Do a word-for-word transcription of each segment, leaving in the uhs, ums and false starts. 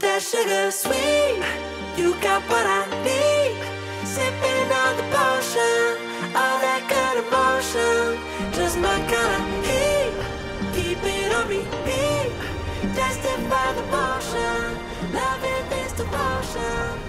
that sugar sweet. You got what I need. Sipping on the potion, all that good emotion, just my kind of heat. Keep it on repeat. Tested by the potion, loving this devotion.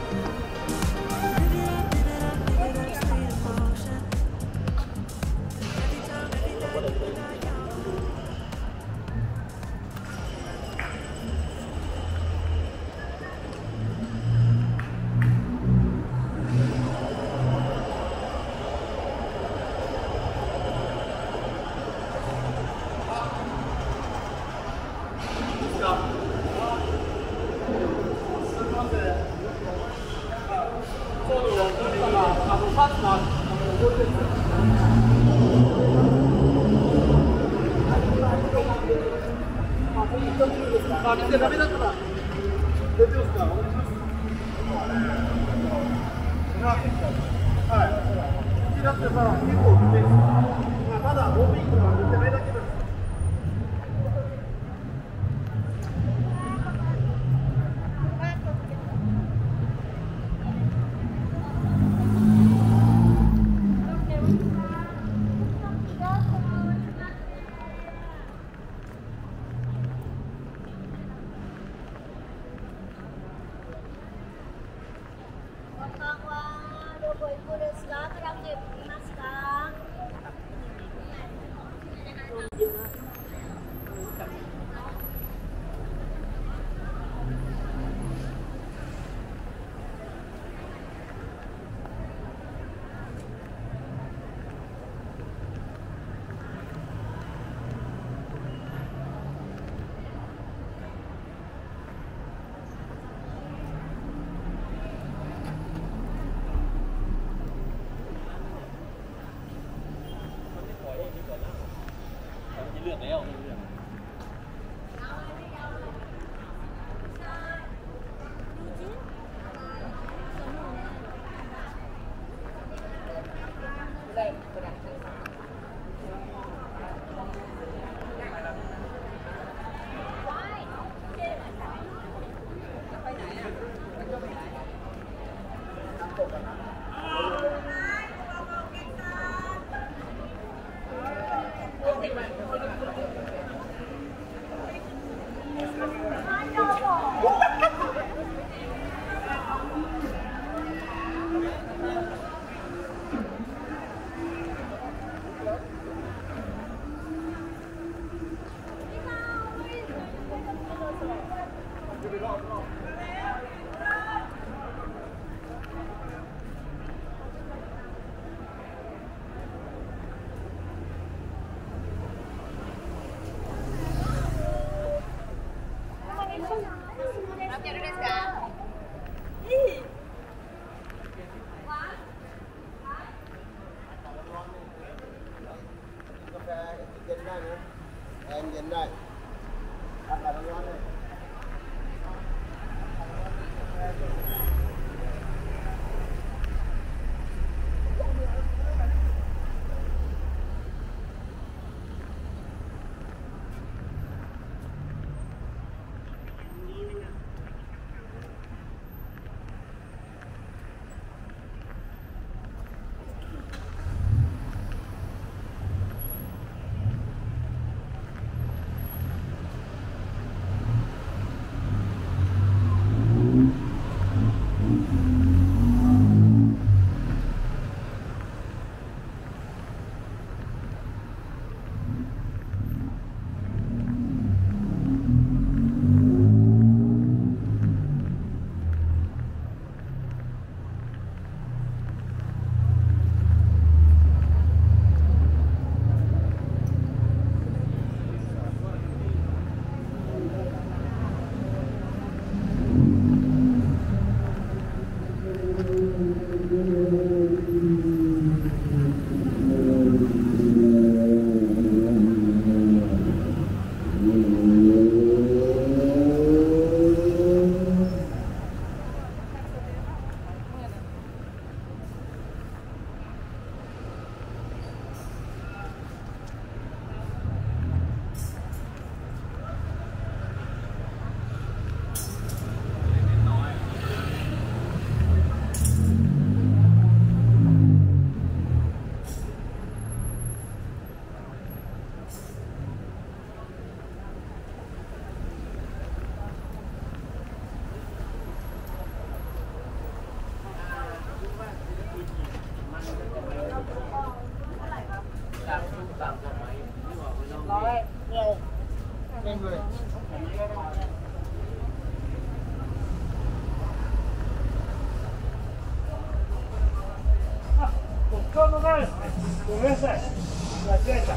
ごめんなさい。間違えた。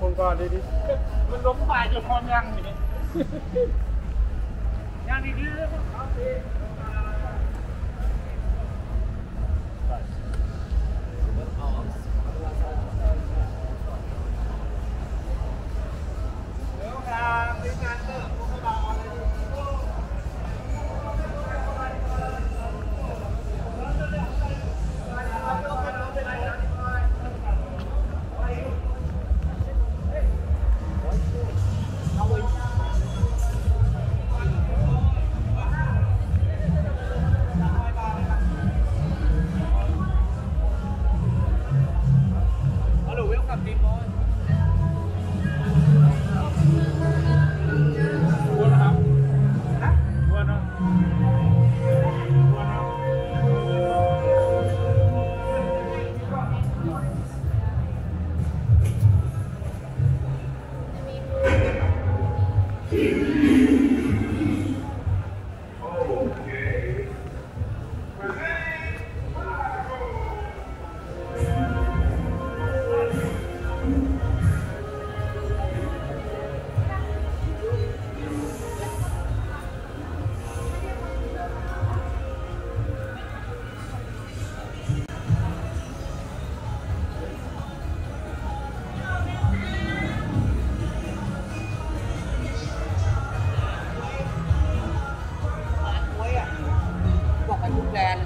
こんばんは、レディ。มันล้มไปจนพอยังนี่ยังดีดีเลย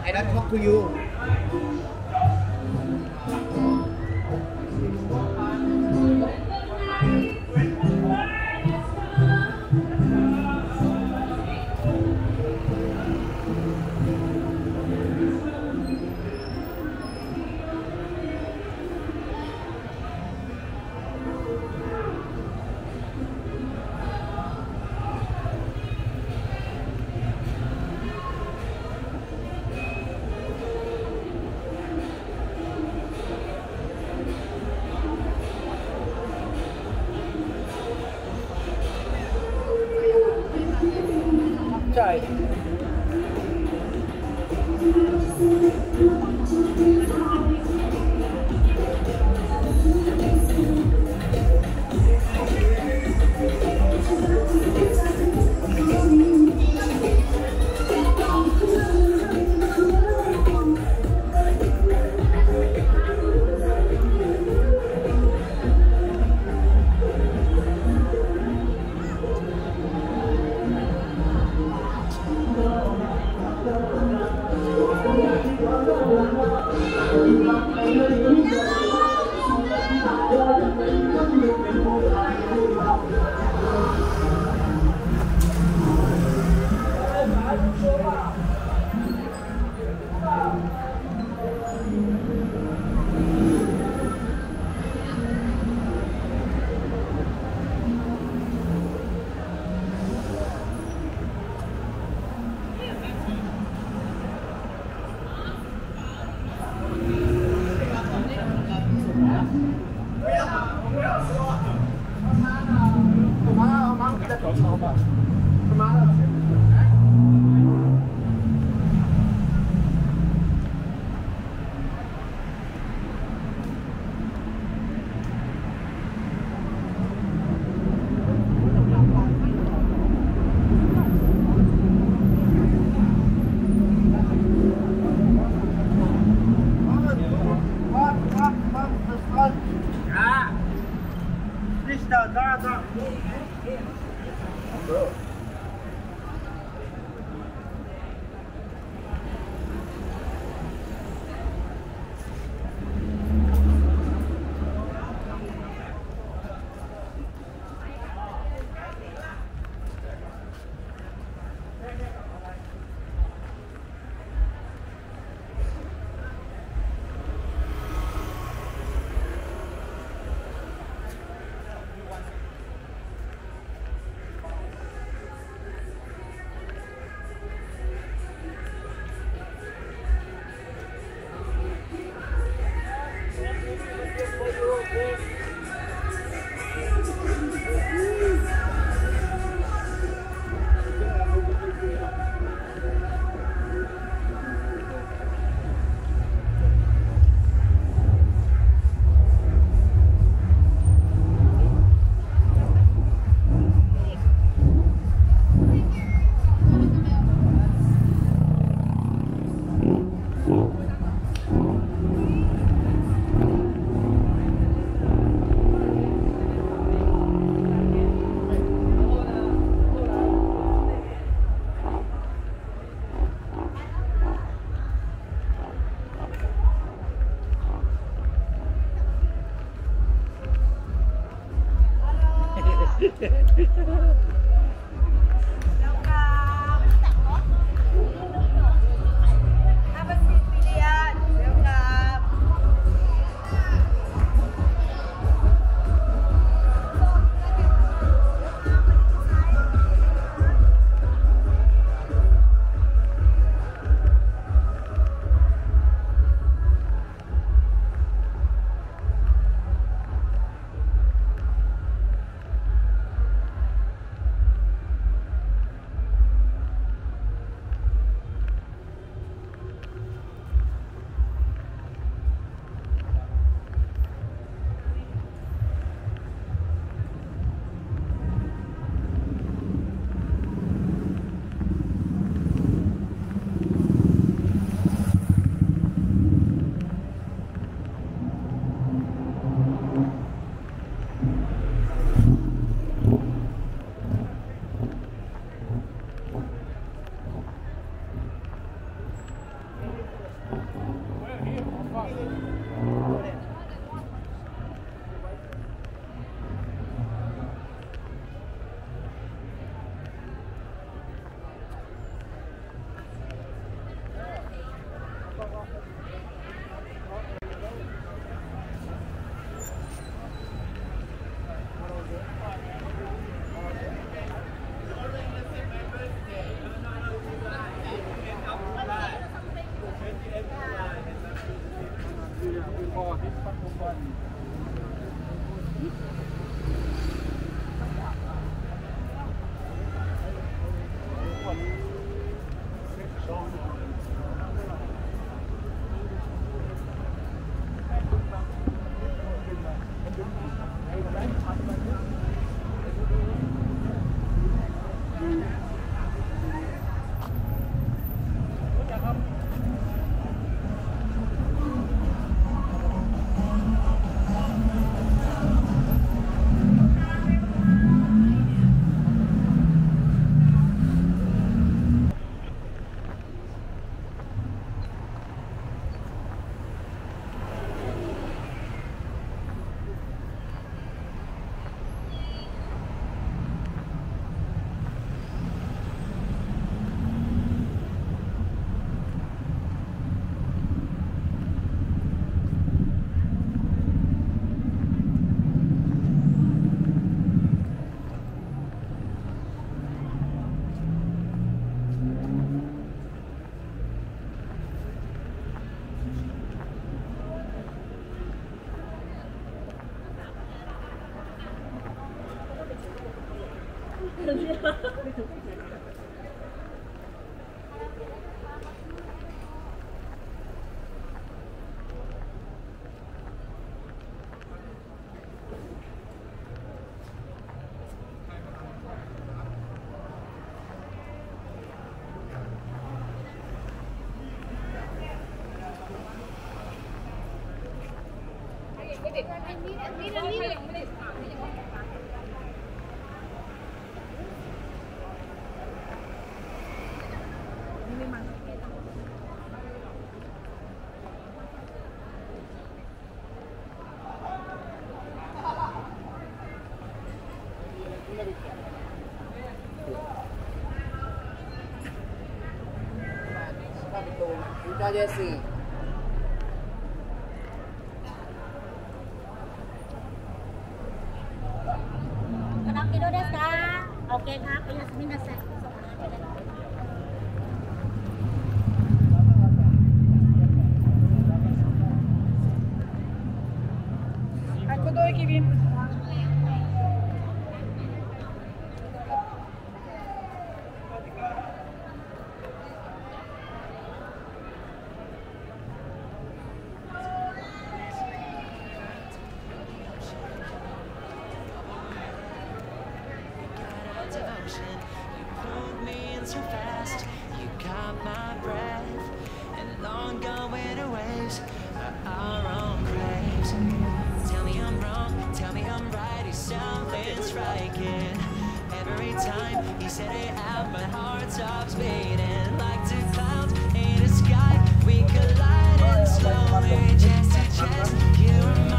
I don't talk to you. Terima kasih. Just to chance, you